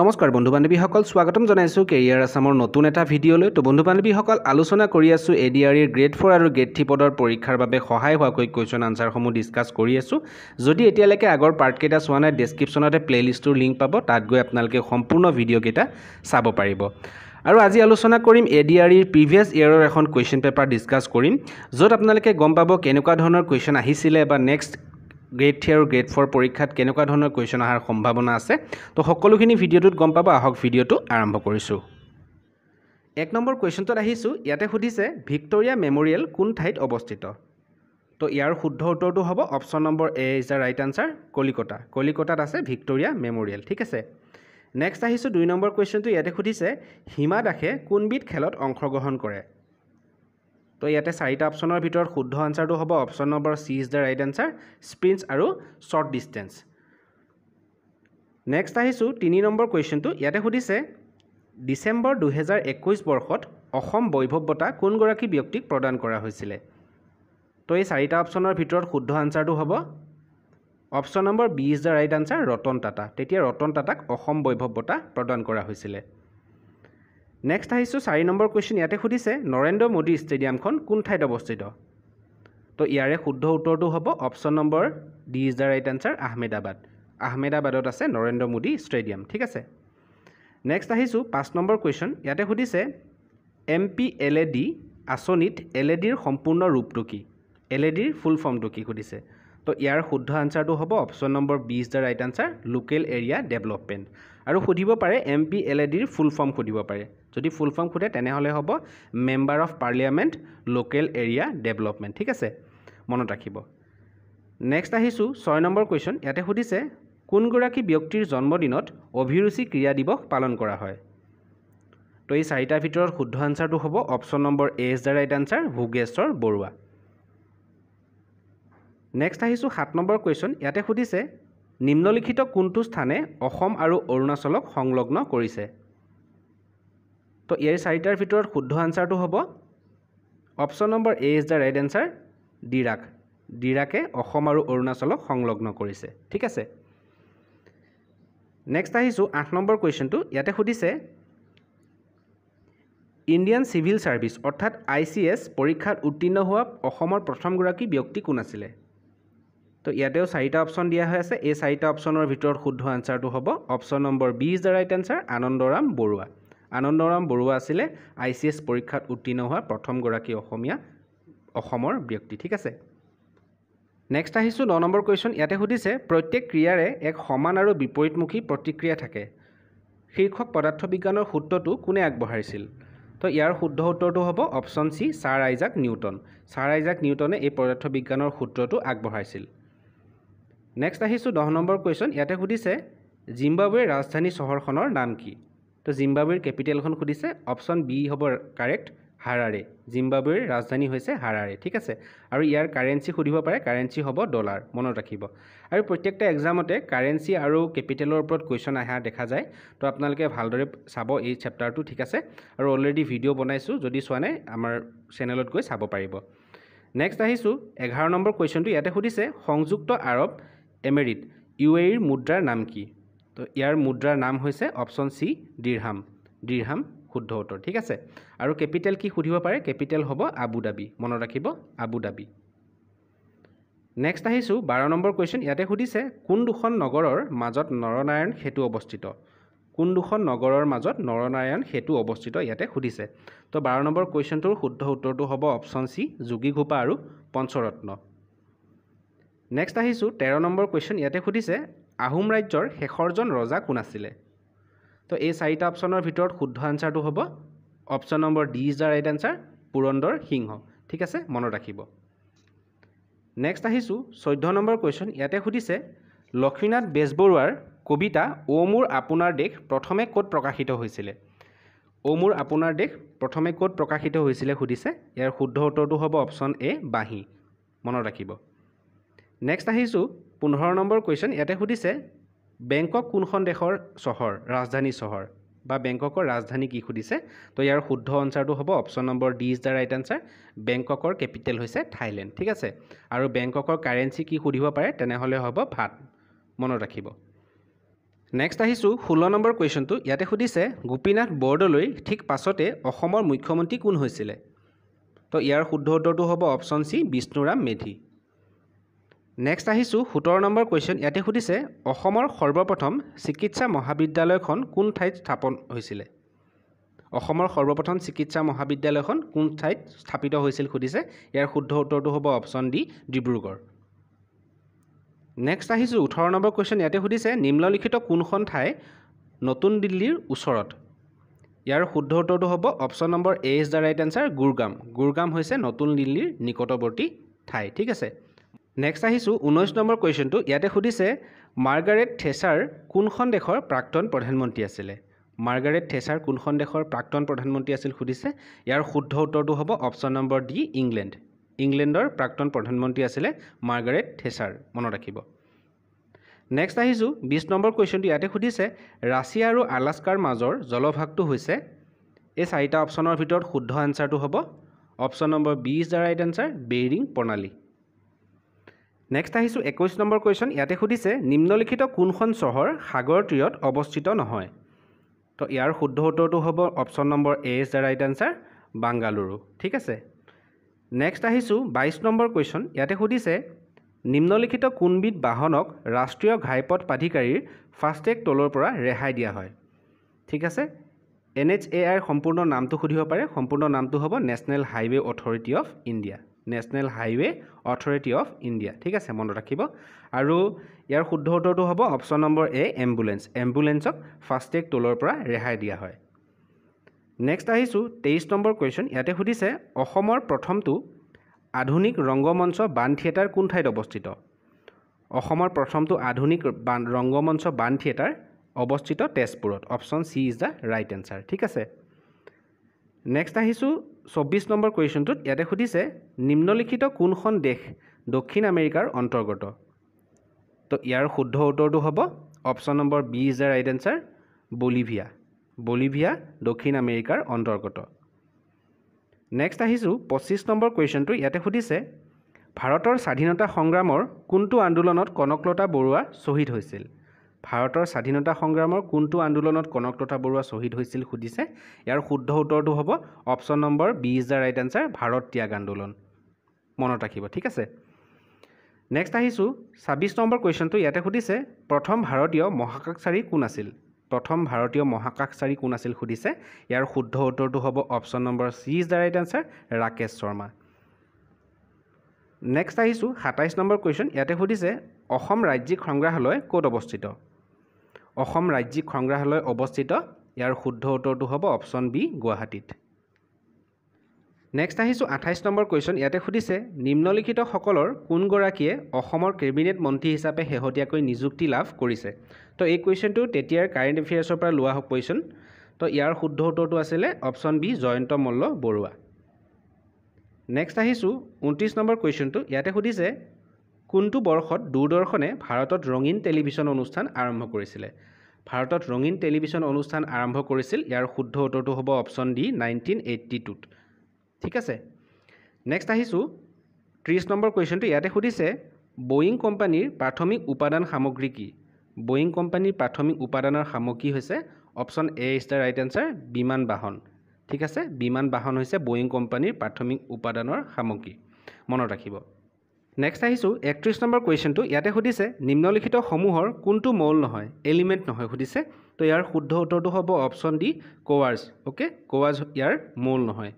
নমস্কাৰ বন্ধু বান্ধৱীসকল, স্বাগতম জনাইছোঁ কেৰিয়াৰ আছামৰ নতুন এটা ভিডিঅ'লৈ। তো বন্ধু বান্ধৱীসকল, আলোচনা কৰি আছোঁ ADREৰ গ্ৰেড 4 আৰু গ্ৰেড 3 পদৰ পৰীক্ষাৰ বাবে সহায় হোৱাকৈ কুৱেশ্যন আনচাৰসমূহ ডিছকাছ কৰি আছোঁ। যদি এতিয়ালৈকে আগৰ পাৰ্টকেইটা চোৱা নাই, ডেছক্ৰিপশ্যনতে প্লে'লিষ্টটোৰ লিংক পাব, তাত গৈ আপোনালোকে সম্পূৰ্ণ ভিডিঅ'কেইটা চাব পাৰিব। আৰু আজি আলোচনা কৰিম ADREৰ প্ৰিভিয়াছ ইয়েৰৰ এখন কুৱেশ্যন পেপাৰ ডিছকাছ কৰিম, য'ত আপোনালোকে গম পাব কেনেকুৱা ধৰণৰ কুৱেশ্যন আহিছিলে বা নেক্সট গ্ৰেড 3 আৰু গ্ৰেড 4 পৰীক্ষাত কেনেকুৱা ধৰণৰ কুৱেশ্যন অহাৰ সম্ভাৱনা আছে। তো সকলোখিনি ভিডিঅ'টোত গম পাব। আহক ভিডিঅ'টো আৰম্ভ কৰিছোঁ। 1 নম্বৰ কুৱেশ্যনটোত আহিছোঁ। ইয়াতে সুধিছে ভিক্টৰিয়া মেম'ৰিয়েল কোন ঠাইত অৱস্থিত। তো ইয়াৰ শুদ্ধ উত্তৰটো হ'ব option number A is the right answer, Kolkata. কলিকতাত আছে ভিক্টৰিয়া মেম'ৰিয়েল, ঠিক আছে। নেক্সট আহিছোঁ 2 নম্বৰ কুৱেশ্যনটো। ইয়াতে সুধিছে হিমা দাসে কোনবিধ খেলত অংশগ্ৰহণ কৰে। তো ইয়াতে 4টা অপশ্যনৰ ভিতৰত শুদ্ধ আনচাৰটো হ'ব option number C is the right answer, sprints আৰু শ্বৰ্ট ডিষ্টেঞ্চ। নেক্সট আহিছোঁ 3 নম্বৰ কুৱেশ্যনটো। ইয়াতে সুধিছে ডিচেম্বৰ 2021 বৰ্ষত অসম বৈভৱ বঁটা কোনগৰাকী ব্যক্তিক প্ৰদান কৰা হৈছিলে। তো এই 4টা অপশ্যনৰ ভিতৰত শুদ্ধ আনচাৰটো হ'ব option number B is the right answer, Ratan Tata. তেতিয়া ৰতন টাটাক অসম বৈভৱ বঁটা প্ৰদান কৰা হৈছিলে। নেক্সট আহিছোঁ 4 নম্বৰ কুৱেশ্যন। ইয়াতে সুধিছে নৰেন্দ্ৰ মোদী ষ্টেডিয়ামখন কোন ঠাইত অৱস্থিত। তো ইয়াৰে শুদ্ধ উত্তৰটো হ'ব option number D is the right answer, Ahmedabad. আহমেদাবাদত আছে নৰেন্দ্ৰ মোদী ষ্টেডিয়াম, ঠিক আছে। নেক্সট আহিছোঁ 5 নম্বৰ কুৱেশ্যন। ইয়াতে সুধিছে MPLAD আঁচনিত LADৰ সম্পূৰ্ণ ৰূপটো কি, LADৰ ফুল ফৰ্মটো কি সুধিছে। তো ইয়াৰ শুদ্ধ আনচাৰটো হ'ব option number B is the right answer, local area development. আৰু সুধিব পাৰে MPLADৰ ফুল ফৰ্ম সুধিব পাৰে। যদি ফুল ফৰ্ম সোধে তেনেহ'লে হ'ব member of parliament local area development, ঠিক আছে, মনত ৰাখিব। নেক্সট আহিছোঁ 6 নম্বৰ কুৱেশ্যন। ইয়াতে সুধিছে কোনগৰাকী ব্যক্তিৰ জন্মদিনত অভিৰুচি ক্ৰীড়া দিৱস পালন কৰা হয়। তো এই 4টাৰ ভিতৰত শুদ্ধ আনচাৰটো হ'ব option number A is the right answer, Bhogeswar Barua. Next আহিছোঁ 7 নম্বৰ কুৱেশ্যন। ইয়াতে সুধিছে নিম্নলিখিত কোনটো স্থানে অসম আৰু অৰুণাচলক সংলগ্ন কৰিছে। তো ইয়াৰ 4টাৰ ভিতৰত শুদ্ধ আনচাৰটো হ'ব option number A is the right answer, Dirak. ডিৰাকে অসম আৰু অৰুণাচলক সংলগ্ন কৰিছে, ঠিক আছে। নেক্সট আহিছোঁ 8 নম্বৰ কুৱেশ্যনটো। ইয়াতে সুধিছে ইণ্ডিয়ান চিভিল ছাৰ্ভিচ অৰ্থাৎ ICS পৰীক্ষাত উত্তীৰ্ণ হোৱা অসমৰ প্ৰথমগৰাকী ব্যক্তি কোন আছিলে। তো ইয়াতেও 4টা অপশ্যন দিয়া হৈ আছে। এই 4টা অপশ্যনৰ ভিতৰত শুদ্ধ আনচাৰটো হ'ব option number B is the right answer, Anandaram Barua. Anandaram Barua আছিলে ICS পৰীক্ষাত উত্তীৰ্ণ হোৱা প্ৰথমগৰাকী অসমীয়া অসমৰ ব্যক্তি, ঠিক আছে। নেক্সট আহিছোঁ 9 নম্বৰ কুৱেশ্যন। ইয়াতে সুধিছে প্ৰত্যেক ক্ৰিয়াৰে এক সমান আৰু বিপৰীতমুখী প্ৰতিক্ৰিয়া থাকে শীৰ্ষক পদাৰ্থ বিজ্ঞানৰ সূত্ৰটো কোনে আগবঢ়াইছিল। তো ইয়াৰ শুদ্ধ উত্তৰটো হ'ব option C, sir Isaac Newton. Sir Isaac নিউটনে এই পদাৰ্থ বিজ্ঞানৰ সূত্ৰটো আগবঢ়াইছিল। নেক্সট আহিছোঁ 10 নম্বৰ কুৱেশ্যন। ইয়াতে সুধিছে জিম্বাবৱেৰ ৰাজধানী চহৰখনৰ নাম কি। তো জিম্বাবৱেৰ কেপিটেলখন সুধিছে, অপশ্যন B হ'ব কাৰেক্ট, হাৰাৰে। জিম্বাবৱেৰ ৰাজধানী হৈছে হাৰাৰে, ঠিক আছে। আৰু ইয়াৰ কাৰেঞ্চি সুধিব পাৰে, কাৰেঞ্চি হ'ব ডলাৰ, মনত ৰাখিব। আৰু প্ৰত্যেকটা এক্সামতে কাৰেঞ্চি আৰু কেপিটেলৰ ওপৰত কুৱেশ্যন অহা দেখা যায়। তো আপোনালোকে ভালদৰে চাব এই চেপ্টাৰটো, ঠিক আছে। আৰু অলৰেডি ভিডিঅ' বনাইছোঁ, যদি চোৱা নাই আমাৰ চেনেলত গৈ চাব পাৰিব। নেক্সট আহিছোঁ 11 নম্বৰ কুৱেশ্যনটো। ইয়াতে সুধিছে সংযুক্ত আৰৱ এমেৰিট UAEৰ মুদ্ৰাৰ নাম কি। তো ইয়াৰ মুদ্ৰাৰ নাম হৈছে অপশ্যন C, ডিৰহাম। ডিৰহাম শুদ্ধ উত্তৰ, ঠিক আছে। আৰু কেপিটেল কি সুধিব পাৰে, কেপিটেল হ'ব আবুধাবি, মনত ৰাখিব আবুধাবি। নেক্সট আহিছোঁ 12 নম্বৰ কুৱেশ্যন। ইয়াতে সুধিছে কোন দুখন নগৰৰ মাজত নৰনাৰায়ণ সেতু অৱস্থিত। কোন দুখন নগৰৰ মাজত নৰনাৰায়ণ সেতু অৱস্থিত ইয়াতে সুধিছে। তো 12 নম্বৰ কুৱেশ্যনটোৰ শুদ্ধ উত্তৰটো হ'ব অপশ্যন C, যোগীঘোপা আৰু পঞ্চৰত্ন। নেক্সট আহিছোঁ 13 নম্বৰ কুৱেশ্যন। ইয়াতে সুধিছে আহোম ৰাজ্যৰ শেষৰজন ৰজা কোন আছিলে। তো এই 4টা অপশ্যনৰ ভিতৰত শুদ্ধ আনচাৰটো হ'ব option number D is the right answer, Purandar Singha, ঠিক আছে, মনত ৰাখিব। নেক্সট আহিছোঁ 14 নম্বৰ কুৱেশ্যন। ইয়াতে সুধিছে লক্ষ্মীনাথ বেজবৰুৱাৰ কবিতা "অ মোৰ আপোনাৰ দেশ" প্ৰথমে ক'ত প্ৰকাশিত হৈছিলে। "অ মোৰ আপোনাৰ দেশ" প্ৰথমে ক'ত প্ৰকাশিত হৈছিলে সুধিছে। ইয়াৰ শুদ্ধ উত্তৰটো হ'ব অপশ্যন A, বাঁহী, মনত ৰাখিব। নেক্সট আহিছোঁ 15 নম্বৰ কুৱেশ্যন। ইয়াতে সুধিছে বেংকক কোনখন দেশৰ চহৰ, ৰাজধানী চহৰ বা বেংককৰ ৰাজধানী কি সুধিছে। তো ইয়াৰ শুদ্ধ আনচাৰটো হ'ব option number D is the right answer, বেংককৰ কেপিটেল হৈছে থাইলেণ্ড, ঠিক আছে। আৰু বেংককৰ কাৰেঞ্চি কি সুধিব পাৰে তেনেহ'লে হ'ব ভাট, মনত ৰাখিব। নেক্সট আহিছোঁ 16 নম্বৰ কুৱেশ্যনটো। ইয়াতে সুধিছে গোপীনাথ বৰদলৈ ঠিক পাছতে অসমৰ মুখ্যমন্ত্ৰী কোন হৈছিলে? তো ইয়াৰ শুদ্ধ উত্তৰটো হ'ব option C Bishnuram Medhi. Next আহিছোঁ 17 নম্বৰ কুৱেশ্যন। ইয়াতে সুধিছে অসমৰ সৰ্বপ্ৰথম চিকিৎসা মহাবিদ্যালয়খন কোন ঠাইত স্থাপন হৈছিলে? অসমৰ সৰ্বপ্ৰথম চিকিৎসা মহাবিদ্যালয়খন কোন ঠাইত স্থাপিত হৈছিল সুধিছে। ইয়াৰ শুদ্ধ উত্তৰটো হ'ব অপশ্যন ডি ডিব্ৰুগড়। নেক্সট আহিছোঁ 18 নম্বৰ কুৱেশ্যন। ইয়াতে সুধিছে নিম্নলিখিত কোনখন ঠাই নতুন দিল্লীৰ ওচৰত? ইয়াৰ শুদ্ধ উত্তৰটো হ'ব option number A is the right answer Gurgaon. Gurgaon হৈছে নতুন দিল্লীৰ নিকটৱৰ্তী ঠাই, ঠিক আছে। নেক্সট আহিছোঁ 19 নম্বৰ কুৱেশ্যনটো। ইয়াতে সুধিছে মাৰ্গাৰেট থেচাৰ কোনখন দেশৰ প্ৰাক্তন প্ৰধানমন্ত্ৰী আছিলে? মাৰ্গাৰেট থেচাৰ কোনখন দেশৰ প্ৰাক্তন প্ৰধানমন্ত্ৰী আছিল সুধিছে। ইয়াৰ শুদ্ধ উত্তৰটো হ'ব অপশ্যন নম্বৰ ডি ইংলেণ্ড। ইংলেণ্ডৰ প্ৰাক্তন প্ৰধানমন্ত্ৰী আছিলে মাৰ্গাৰেট থেচাৰ, মনত ৰাখিব। নেক্সট আহিছোঁ 20 নম্বৰ কুৱেশ্যনটো। ইয়াতে সুধিছে ৰাছিয়া আৰু আলাস্কাৰ মাজৰ জলভাগটো হৈছে, এই চাৰিটা অপশ্যনৰ ভিতৰত শুদ্ধ এনচাৰটো হ'ব option number B is the right answer Bering প্ৰণালী। নেক্সট আহিছোঁ 21 নম্বৰ কুৱেশ্যন। ইয়াতে সুধিছে নিম্নলিখিত কোনখন চহৰ সাগৰ তীৰত অৱস্থিত নহয়? তো ইয়াৰ শুদ্ধ উত্তৰটো হ'ব option number A is the right answer Bengaluru, ঠিক আছে। নেক্সট আহিছোঁ 22 নম্বৰ কুৱেশ্যন। ইয়াতে সুধিছে নিম্নলিখিত কোনবিধ বাহনক ৰাষ্ট্ৰীয় ঘাইপথ প্ৰাধিকাৰীৰ ফাষ্টেগ টোলৰ পৰা ৰেহাই দিয়া হয়, ঠিক আছে। NHAIৰ সম্পূৰ্ণ নামটো সুধিব পাৰে, সম্পূৰ্ণ নামটো হ'ব national highway authority of India. National highway authority of India, ঠিক আছে, মনত ৰাখিব। আৰু ইয়াৰ শুদ্ধ উত্তৰটো হ'ব অপশ্যন নম্বৰ এ এম্বুলেঞ্চ। এম্বুলেঞ্চক ফাষ্টেগ টোলৰ পৰা ৰেহাই দিয়া হয়। নেক্সট আহিছোঁ 23 নম্বৰ কুৱেশ্যন। ইয়াতে সুধিছে অসমৰ প্ৰথমটো আধুনিক ৰংগমঞ্চ বাণ থিয়েটাৰ কোন ঠাইত অৱস্থিত? অসমৰ প্ৰথমটো আধুনিক ৰংগমঞ্চ বাণ থিয়েটাৰ অৱস্থিত তেজপুৰত। Option C is the right answer, ঠিক আছে। নেক্সট আহিছোঁ 24 নম্বৰ কুৱেশ্যনটোত। ইয়াতে সুধিছে নিম্নলিখিত কোনখন দেশ দক্ষিণ আমেৰিকাৰ অন্তৰ্গত? তো ইয়াৰ শুদ্ধ উত্তৰটো হ'ব option number B is the right answer Bolivia. Bolivia দক্ষিণ আমেৰিকাৰ অন্তৰ্গত। নেক্সট আহিছোঁ 25 নম্বৰ কুৱেশ্যনটো। ইয়াতে সুধিছে ভাৰতৰ স্বাধীনতা সংগ্ৰামৰ কোনটো আন্দোলনত কনকলতা বৰুৱা শ্বহীদ হৈছিল? ভাৰতৰ স্বাধীনতা সংগ্ৰামৰ কোনটো আন্দোলনত কনকলতা বৰুৱা শ্বহীদ হৈছিল সুধিছে। ইয়াৰ শুদ্ধ উত্তৰটো হ'ব option number B is the right answer Bharat ত্যাগ আন্দোলন, মনত ৰাখিব, ঠিক আছে। নেক্সট আহিছোঁ 26 নম্বৰ কুৱেশ্যনটো। ইয়াতে সুধিছে প্ৰথম ভাৰতীয় মহাকাশচাৰী কোন আছিল? প্ৰথম ভাৰতীয় মহাকাশচাৰী কোন আছিল সুধিছে। ইয়াৰ শুদ্ধ উত্তৰটো হ'ব option number C is the right answer Rakesh Sharma. Next আহিছোঁ 27 নম্বৰ কুৱেশ্যন। ইয়াতে সুধিছে অসম ৰাজ্যিক সংগ্ৰহালয় ক'ত অৱস্থিত? অসম ৰাজ্যিক সংগ্ৰহালয় অৱস্থিত। ইয়াৰ শুদ্ধ উত্তৰটো হ'ব অপশ্যন বি গুৱাহাটীত। নেক্সট আহিছোঁ 28 নম্বৰ কুৱেশ্যন। ইয়াতে সুধিছে নিম্নলিখিতসকলৰ কোনগৰাকীয়ে অসমৰ কেবিনেট মন্ত্ৰী হিচাপে শেহতীয়াকৈ নিযুক্তি লাভ কৰিছে? তো এই কুৱেশ্যনটো তেতিয়াৰ কাৰেণ্ট এফেয়াৰ্ছৰ পৰা লোৱা কুৱেশ্যন। তো ইয়াৰ শুদ্ধ উত্তৰটো আছিলে option B Jayanta Malla Barua. Next আহিছোঁ 29 নম্বৰ কুৱেশ্যনটো। ইয়াতে সুধিছে কোনটো বৰ্ষত দূৰদৰ্শনে ভাৰতত ৰঙীন টেলিভিছন অনুষ্ঠান আৰম্ভ কৰিছিলে? ভাৰতত ৰঙীন টেলিভিছন অনুষ্ঠান আৰম্ভ কৰিছিল। ইয়াৰ শুদ্ধ উত্তৰটো হ'ব অপশ্যন ডি 1982ত, ঠিক আছে। নেক্সট আহিছোঁ 30 নম্বৰ কুৱেশ্যনটো। ইয়াতে সুধিছে ব'য়িং কোম্পানীৰ প্ৰাথমিক উপাদান সামগ্ৰী কি? ব'য়িং কোম্পানীৰ প্ৰাথমিক উপাদানৰ সামগ্ৰী হৈছে option A is the right answer বিমান বাহন, ঠিক আছে। বিমান বাহন হৈছে ব'য়িং কোম্পানীৰ প্ৰাথমিক উপাদানৰ সামগ্ৰী, মনত ৰাখিব। নেক্সট আহিছোঁ 31 নম্বৰ কুৱেশ্যনটো। ইয়াতে সুধিছে নিম্নলিখিতসমূহৰ কোনটো মৌল নহয়, এলিমেণ্ট নহয় সুধিছে। তো ইয়াৰ শুদ্ধ উত্তৰটো হ'ব option D quartz. Okay, quartz ইয়াৰ মৌল নহয়।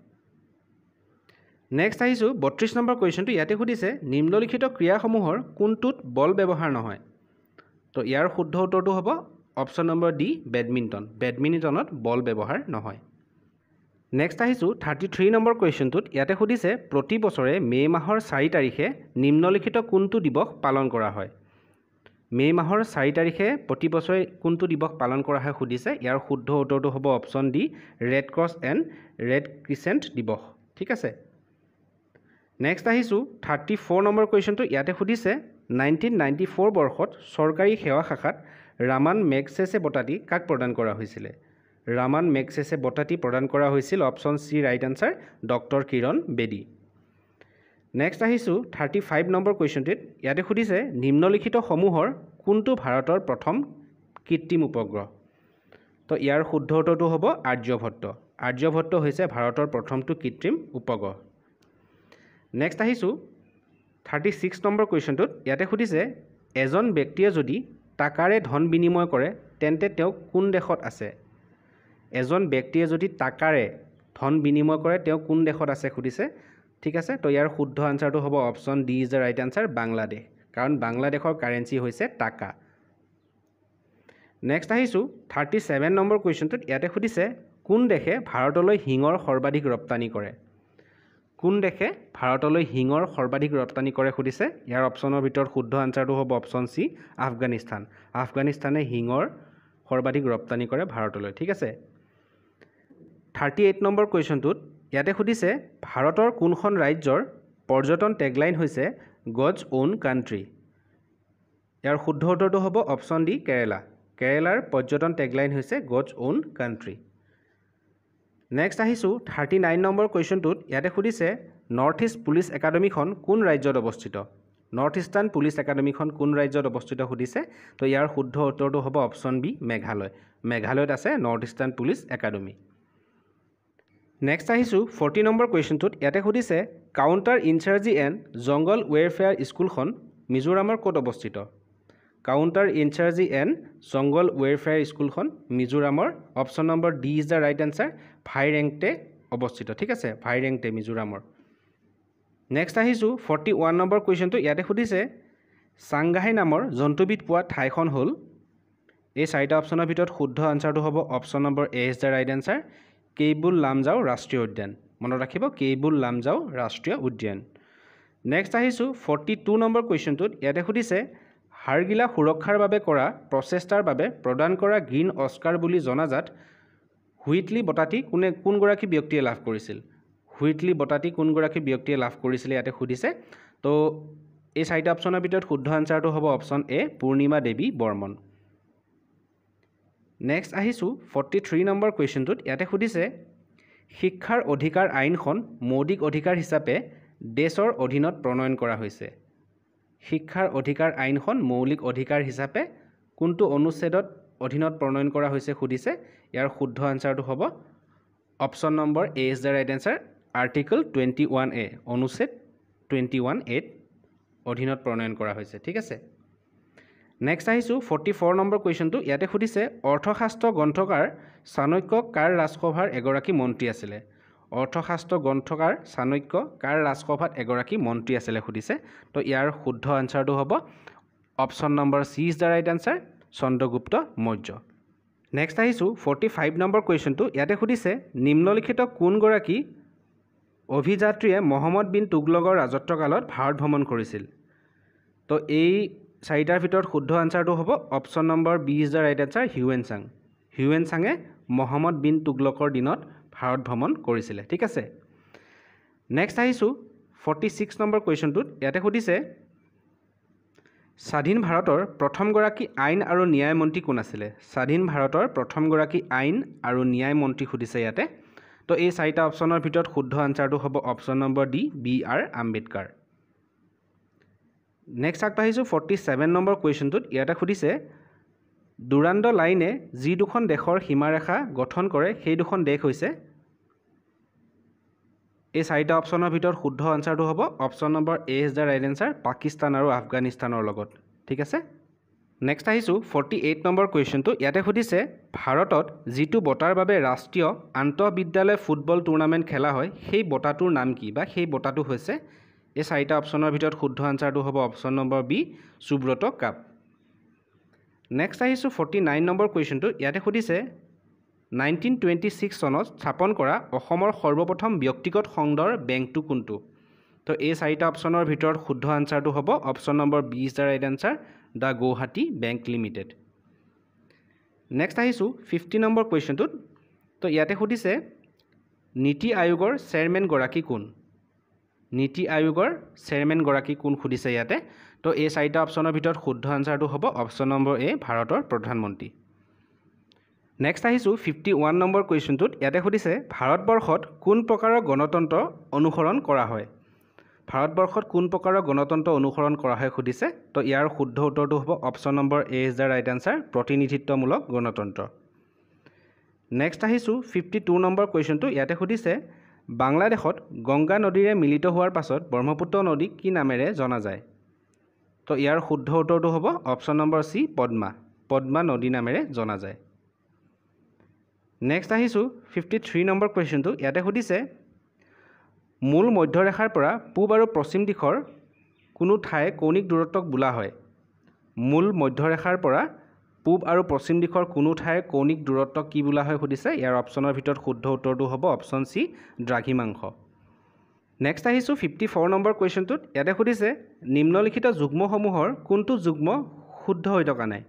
নেক্সট আহিছোঁ 32 নম্বৰ কুৱেশ্যনটো। ইয়াতে সুধিছে নিম্নলিখিত ক্ৰিয়াসমূহৰ কোনটোত বল ব্যৱহাৰ নহয়? তো ইয়াৰ শুদ্ধ উত্তৰটো হ'ব অপশ্যন নম্বৰ ডি বেডমিণ্টন। বেডমিণ্টনত বল ব্যৱহাৰ নহয়। নেক্সট আহিছোঁ 33 নম্বৰ কুৱেশ্যনটোত। ইয়াতে সুধিছে প্ৰতি বছৰে মে' মাহৰ 4 তাৰিখে নিম্নলিখিত কোনটো দিৱস পালন কৰা হয়? মে' মাহৰ 4 তাৰিখে প্ৰতি বছৰে কোনটো দিৱস পালন কৰা হয় সুধিছে। ইয়াৰ শুদ্ধ উত্তৰটো হ'ব option D red cross and red crescent দিৱস, ঠিক আছে। নেক্সট আহিছোঁ 34 নম্বৰ কুৱেশ্যনটো। ইয়াতে সুধিছে 1994 বৰ্ষত চৰকাৰী সেৱা শাখাত ৰামান মেগছেছে বঁটা দি কাক প্ৰদান কৰা হৈছিলে? ৰামান মেগছেছে বঁটাটি প্ৰদান কৰা হৈছিল option C right answer doctor Kiran Bedi. Next আহিছোঁ 35 নম্বৰ কুৱেশ্যনটোত। ইয়াতে সুধিছে নিম্নলিখিতসমূহৰ কোনটো ভাৰতৰ প্ৰথম কৃত্ৰিম উপগ্ৰহ। তো ইয়াৰ শুদ্ধ উত্তৰটো হ'ব আৰ্যভট্ট। আৰ্যভট্ট হৈছে ভাৰতৰ প্ৰথমটো কৃত্ৰিম উপগ্ৰহ। নেক্সট আহিছোঁ 36 নম্বৰ কুৱেশ্যনটোত। ইয়াতে সুধিছে এজন ব্যক্তিয়ে যদি টাকাৰে ধন বিনিময় কৰে তেন্তে তেওঁ কোন দেশত আছে। এজন ব্যক্তিয়ে যদি টাকাৰে ধন বিনিময় কৰে তেওঁ কোন দেশত আছে সুধিছে, ঠিক আছে। তো ইয়াৰ শুদ্ধ আনচাৰটো হ'ব option D is the right answer, Bangladesh, কাৰণ বাংলাদেশৰ কাৰেঞ্চি হৈছে টাকা। নেক্সট আহিছোঁ 37 নম্বৰ কুৱেশ্যনটোত। ইয়াতে সুধিছে কোন দেশে ভাৰতলৈ হিঙৰ সৰ্বাধিক ৰপ্তানি কৰে। কোন দেশে ভাৰতলৈ হিঙৰ সৰ্বাধিক ৰপ্তানি কৰে সুধিছে। ইয়াৰ অপশ্যনৰ ভিতৰত শুদ্ধ আনচাৰটো হ'ব অপশ্যন চি, আফগানিস্তান। আফগানিস্তানে হিঙৰ সৰ্বাধিক ৰপ্তানি কৰে ভাৰতলৈ, ঠিক আছে। 38 নম্বৰ কুৱেশ্যনটোত ইয়াতে সুধিছে ভাৰতৰ কোনখন ৰাজ্যৰ পৰ্যটন টেগলাইন হৈছে গডছ অ'ন কাণ্ট্ৰি। ইয়াৰ শুদ্ধ উত্তৰটো হ'ব অপশ্যন ডি, কেৰালা। কেৰালাৰ পৰ্যটন টেগলাইন হৈছে গডছ অ'ন কাণ্ট্ৰি। নেক্সট আহিছোঁ 39 নম্বৰ কুৱেশ্যনটোত। ইয়াতে সুধিছে নৰ্থ ইষ্ট পুলিচ একাডেমীখন কোন ৰাজ্যত অৱস্থিত। নৰ্থ ইষ্টাৰ্ণ পুলিচ একাডেমীখন কোন ৰাজ্যত অৱস্থিত সুধিছে। তো ইয়াৰ শুদ্ধ উত্তৰটো হ'ব অপশ্যন বি, মেঘালয়। মেঘালয়ত আছে north eastern police academy. Next আহিছোঁ 40 নম্বৰ কুৱেশ্যনটোত। ইয়াতে সুধিছে counter insurgency and jungle welfare স্কুলখন মিজোৰামৰ ক'ত অৱস্থিত। Counter insurgency and jungle welfare স্কুলখন মিজোৰামৰ option number D is the right answer, ভাইৰেংটে অৱস্থিত, ঠিক আছে, ভাইৰেংটে মিজোৰামৰ। নেক্সট আহিছোঁ 41 নম্বৰ কুৱেশ্যনটো। ইয়াতে সুধিছে চাংঘাই নামৰ জন্তুবিধ পোৱা ঠাইখন হ'ল। এই চাৰিটা অপশ্যনৰ ভিতৰত শুদ্ধ আনচাৰটো হ'ব option number A is the right answer, Keibul Lamjao ৰাষ্ট্ৰীয় উদ্যান। মনত ৰাখিব, কেইবুল লামজাও ৰাষ্ট্ৰীয় উদ্যান। নেক্সট আহিছোঁ 42 নম্বৰ কুৱেশ্যনটোত। ইয়াতে সুধিছে হাৰগিলা সুৰক্ষাৰ বাবে কৰা প্ৰচেষ্টাৰ বাবে প্ৰদান কৰা গ্ৰীণ অস্কাৰ বুলি জনাজাত হুইটলি বঁটাটি কোনগৰাকী ব্যক্তিয়ে লাভ কৰিছিল। হুইটলি বঁটাটি কোনগৰাকী ব্যক্তিয়ে লাভ কৰিছিলে ইয়াতে সুধিছে। তো এই চাৰিটা অপশ্যনৰ ভিতৰত শুদ্ধ আনচাৰটো হ'ব option A, Purnima Devi Barman. Next আহিছোঁ 43 নম্বৰ কুৱেশ্যনটোত। ইয়াতে সুধিছে শিক্ষাৰ অধিকাৰ আইনখন মৌলিক অধিকাৰ হিচাপে দেশৰ অধীনত প্ৰণয়ন কৰা হৈছে। শিক্ষাৰ অধিকাৰ আইনখন মৌলিক অধিকাৰ হিচাপে কোনটো অনুচ্ছেদত অধীনত প্ৰণয়ন কৰা হৈছে সুধিছে। ইয়াৰ শুদ্ধ আনচাৰটো হ'ব option number A is the right answer, article 21 A, অনুচ্ছেদ 21 এত অধীনত প্ৰণয়ন কৰা হৈছে, ঠিক আছে। নেক্সট আহিছোঁ 44 নম্বৰ কুৱেশ্যনটো। ইয়াতে সুধিছে অৰ্থশাস্ত্ৰ গ্ৰন্থকাৰ চাণক্য কাৰ ৰাজসভাৰ এগৰাকী মন্ত্ৰী আছিলে। অৰ্থশাস্ত্ৰ গ্ৰন্থকাৰ চাণক্য কাৰ ৰাজসভাত এগৰাকী মন্ত্ৰী আছিলে সুধিছে। তো ইয়াৰ শুদ্ধ আনচাৰটো হ'ব option number C is the right answer, Chandragupta Maurya. Next আহিছোঁ 45 নম্বৰ কুৱেশ্যনটো। ইয়াতে সুধিছে নিম্নলিখিত কোনগৰাকী অভিযাত্ৰীয়ে মহম্মদ বিন তুগলকৰ ৰাজত্বকালত ভাৰত ভ্ৰমণ কৰিছিল। তো এই চাৰিটাৰ ভিতৰত শুদ্ধ আনচাৰটো হ'ব option number B is the right answer, Hiuen Tsang. Hiuen চাঙে মহম্মদ বিন তুগলকৰ দিনত ভাৰত ভ্ৰমণ কৰিছিলে, ঠিক আছে। নেক্সট আহিছোঁ 46 নম্বৰ কুৱেশ্যনটোত। ইয়াতে সুধিছে স্বাধীন ভাৰতৰ প্ৰথমগৰাকী আইন আৰু ন্যায় মন্ত্ৰী কোন আছিলে। স্বাধীন ভাৰতৰ প্ৰথমগৰাকী আইন আৰু ন্যায় মন্ত্ৰী সুধিছে ইয়াতে। তো এই চাৰিটা অপশ্যনৰ ভিতৰত শুদ্ধ আনচাৰটো হ'ব option number D, B R Ambedkar. Next আগবাঢ়িছোঁ 47 নম্বৰ কুৱেশ্যনটোত। ইয়াতে সুধিছে ডুৰাণ্ড লাইনে যি দুখন দেশৰ সীমাৰেখা গঠন কৰে সেই দুখন দেশ হৈছে। এই চাৰিটা অপশ্যনৰ ভিতৰত শুদ্ধ আনচাৰটো হ'ব option number A is the right answer, Pakistan আৰু আফগানিস্তানৰ লগত, ঠিক আছে। নেক্সট আহিছোঁ 48 নম্বৰ কুৱেশ্যনটো। ইয়াতে সুধিছে ভাৰতত যিটো বঁটাৰ বাবে ৰাষ্ট্ৰীয় আন্তঃবিদ্যালয় ফুটবল টুৰ্ণামেণ্ট খেলা হয় সেই বঁটাটোৰ নাম কি, বা সেই বঁটাটো হৈছে। এই চাৰিটা অপশ্যনৰ ভিতৰত শুদ্ধ আনচাৰটো হ'ব option number B, Subroto cup. Next আহিছোঁ 49 নম্বৰ কুৱেশ্যনটো। ইয়াতে সুধিছে 1926 চনত স্থাপন কৰা অসমৰ সৰ্বপ্ৰথম ব্যক্তিগত খণ্ডৰ বেংকটো কোনটো। তো এই চাৰিটা অপশ্যনৰ ভিতৰত শুদ্ধ আনচাৰটো হ'ব option number B is the right answer, the Guwahati bank limited. Next আহিছোঁ 50 নম্বৰ কুৱেশ্যনটোত। তো ইয়াতে সুধিছে নীতি আয়োগৰ চেয়াৰমেনগৰাকী কোন। নীতি আয়োগৰ চেয়াৰমেনগৰাকী কোন সুধিছে ইয়াতে। তো এই চাৰিটা অপশ্যনৰ ভিতৰত শুদ্ধ আনচাৰটো হ'ব অপশ্যন নম্বৰ এ, ভাৰতৰ প্ৰধানমন্ত্ৰী। নেক্সট আহিছোঁ 51 নম্বৰ কুৱেশ্যনটোত। ইয়াতে সুধিছে ভাৰতবৰ্ষত কোন প্ৰকাৰৰ গণতন্ত্ৰ অনুসৰণ কৰা হয়। ভাৰতবৰ্ষত কোন প্ৰকাৰৰ গণতন্ত্ৰ অনুসৰণ কৰা হয় সুধিছে, তো ইয়াৰ শুদ্ধ উত্তৰটো হ'ব option number A is the right answer, প্ৰতিনিধিত্বমূলক গণতন্ত্ৰ। নেক্সট আহিছোঁ 52 নম্বৰ কুৱেশ্যনটো, ইয়াতে সুধিছে বাংলাদেশত গংগা নদীৰে মিলিত হোৱাৰ পাছত ব্ৰহ্মপুত্ৰ নদী কি নামেৰে জনা যায়, তো ইয়াৰ শুদ্ধ উত্তৰটো হ'ব option number C Padma, Padma নদী নামেৰে জনা যায়। নেক্সট আহিছোঁ 53 নম্বৰ কুৱেশ্যনটো, ইয়াতে সুধিছে মূল মধ্যৰেখাৰ পৰা পূব আৰু পশ্চিম দিশৰ কোনো ঠাই কৌণিক দূৰত্বক বোলা হয়, মূল মধ্যৰেখাৰ পৰা পূব আৰু পশ্চিম দিশৰ কোনো ঠাইৰ কৌণিক দূৰত্ব কি বোলা হয় সুধিছে, ইয়াৰ অপশ্যনৰ ভিতৰত শুদ্ধ উত্তৰটো হ'ব অপশ্যন চি দ্ৰাঘিমাংশ। নেক্সট আহিছোঁ 54 নম্বৰ কুৱেশ্যনটোত, ইয়াতে সুধিছে নিম্নলিখিত যুগ্মসমূহৰ কোনটো যুগ্ম শুদ্ধ হৈ থকা নাই,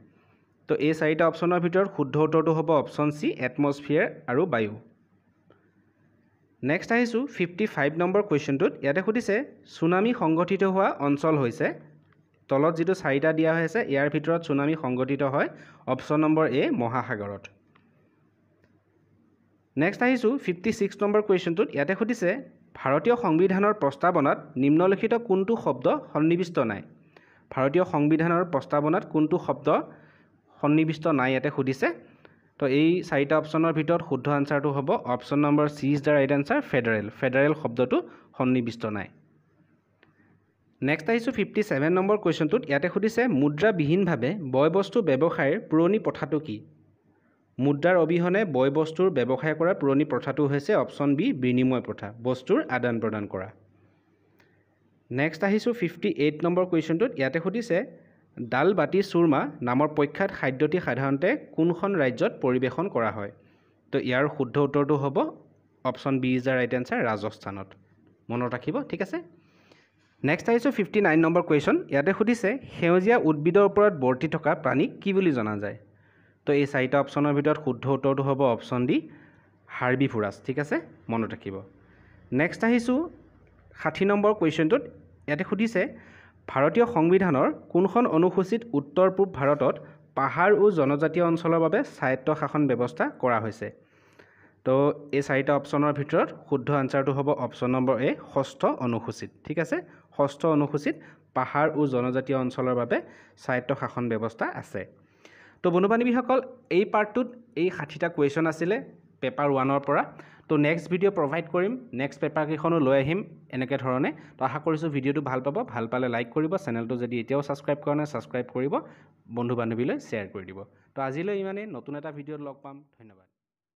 তো এই চাৰিটা অপশ্যনৰ ভিতৰত শুদ্ধ উত্তৰটো হ'ব অপশ্যন চি এটমছফিয়াৰ আৰু বায়ু। নেক্সট আহিছোঁ 55 নম্বৰ কুৱেশ্যনটোত, ইয়াতে সুধিছে চুনামি সংঘটিত হোৱা অঞ্চল হৈছে, তলত যিটো চাৰিটা দিয়া হৈছে ইয়াৰ ভিতৰত চুনামি সংঘটিত হয় অপশ্যন নম্বৰ এ মহাসাগৰত। নেক্সট আহিছোঁ 56 নম্বৰ কুৱেশ্যনটোত, ইয়াতে সুধিছে ভাৰতীয় সংবিধানৰ প্ৰস্তাৱনাত নিম্নলিখিত কোনটো শব্দ সন্নিৱিষ্ট নাই, ভাৰতীয় সংবিধানৰ প্ৰস্তাৱনাত কোনটো শব্দ সন্নিৱিষ্ট নাই ইয়াতে সুধিছে, তো এই চাৰিটা অপশ্যনৰ ভিতৰত শুদ্ধ আনচাৰটো হ'ব option number C is the right answer, federal, federal শব্দটো সন্নিৱিষ্ট নাই। নেক্সট আহিছোঁ 57 নম্বৰ কুৱেশ্যনটোত, ইয়াতে সুধিছে মুদ্ৰাবিহীনভাৱে বয় বস্তু ব্যৱসায়ৰ পুৰণি প্ৰথাটো কি, মুদ্ৰাৰ অবিহনে বয় বস্তুৰ ব্যৱসায় কৰা পুৰণি প্ৰথাটো হৈছে অপশ্যন বি বিনিময় প্ৰথা, বস্তুৰ আদান প্ৰদান কৰা। নেক্সট আহিছোঁ 58 নম্বৰ কুৱেশ্যনটোত, ইয়াতে সুধিছে ডাল বাটি চুৰমা নামৰ প্ৰখ্যাত খাদ্যটি সাধাৰণতে কোনখন ৰাজ্যত পৰিৱেশন কৰা হয়, তো ইয়াৰ শুদ্ধ উত্তৰটো হ'ব option B is the right answer, ৰাজস্থানত, মনত ৰাখিব ঠিক আছে। নেক্সট আহিছোঁ 59 নম্বৰ কুৱেশ্যন, ইয়াতে সুধিছে সেউজীয়া উদ্ভিদৰ ওপৰত বৰ্তি থকা প্ৰাণীক কি বুলি জনা যায়, তো এই চাৰিটা অপশ্যনৰ ভিতৰত শুদ্ধ উত্তৰটো হ'ব অপশ্যন ডি হাৰ্বিভোৰাছ, ঠিক আছে মনত ৰাখিব। নেক্সট আহিছোঁ 60 নম্বৰ কুৱেশ্যনটোত, ইয়াতে সুধিছে ভাৰতীয় সংবিধানৰ কোনখন অনুসূচীত উত্তৰ পূব ভাৰতত পাহাৰ আৰু জনজাতীয় অঞ্চলৰ বাবে স্বায়ত্তশাসন ব্যৱস্থা কৰা হৈছে, তো এই চাৰিটা অপশ্যনৰ ভিতৰত শুদ্ধ আনচাৰটো হ'ব অপশ্যন নম্বৰ এ ষষ্ঠ অনুসূচীত, ঠিক আছে ষষ্ঠ অনুসূচীত পাহাৰ আৰু জনজাতীয় অঞ্চলৰ বাবে স্বায়ত্তশাসন ব্যৱস্থা আছে। তো বন্ধুবান্ধৱীসকল, এই পাৰ্টটোত এই 60টা কুৱেশ্যন আছিলে পেপাৰ ওৱানৰ পৰা, তো নেক্সট ভিডিঅ' প্ৰভাইড কৰিম, নেক্সট পেপাৰকেইখনো লৈ আহিম এনেকৈ ধৰণে। তো আশা কৰিছোঁ ভিডিঅ'টো ভাল পাব, ভাল পালে লাইক কৰিব, চেনেলটো যদি এতিয়াও ছাবস্ক্ৰাইব কৰা নাই ছাবস্ক্ৰাইব কৰিব, বন্ধু বান্ধৱীলৈ শ্বেয়াৰ কৰি দিব। তো আজিলৈ ইমানেই, নতুন এটা ভিডিঅ'ত লগ পাম, ধন্যবাদ।